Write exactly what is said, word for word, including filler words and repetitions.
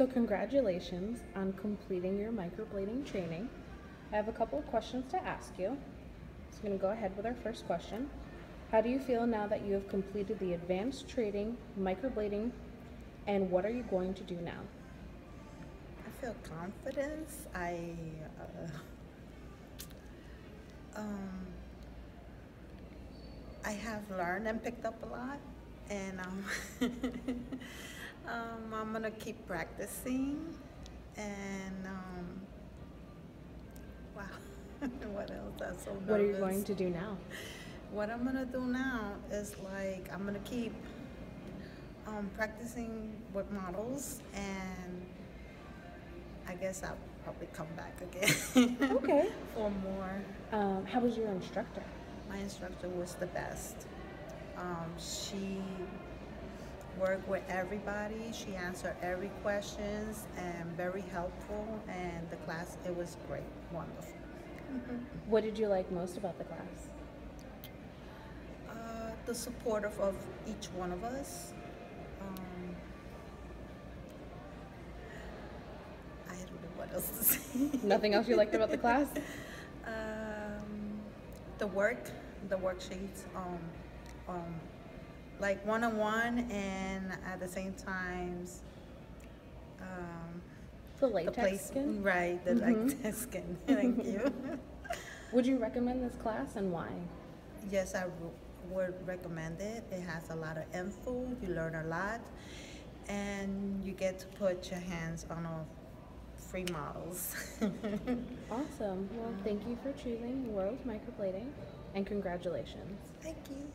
So congratulations on completing your microblading training. I have a couple of questions to ask you. So I'm going to go ahead with our first question. How do you feel now that you have completed the advanced training, microblading, and what are you going to do now? I feel confidence. I uh, um, I have learned and picked up a lot, and um, um, I'm gonna keep practicing. And um, wow, what else? I'm so nervous. What are you going to do now? What I'm gonna do now is like I'm gonna keep um, practicing with models, and I guess I'll probably come back again. Okay. For more. Um, how was your instructor? My instructor was the best. Um, she worked with everybody. She answered every questions and very helpful. And the class, it was great, wonderful. Mm-hmm. What did you like most about the class? Uh, the support of, of each one of us. Um, What else to say? Nothing else you liked about the class? Um, the work, the worksheets, um, um, like one-on-one, and at the same time, um, the latex the place, skin? Right, the mm-hmm. latex skin. Thank you. Would you recommend this class, and why? Yes, I would recommend it. It has a lot of info. You learn a lot, and you get to put your hands on a free models. Awesome. Well, thank you for choosing World Microblading, and congratulations. Thank you.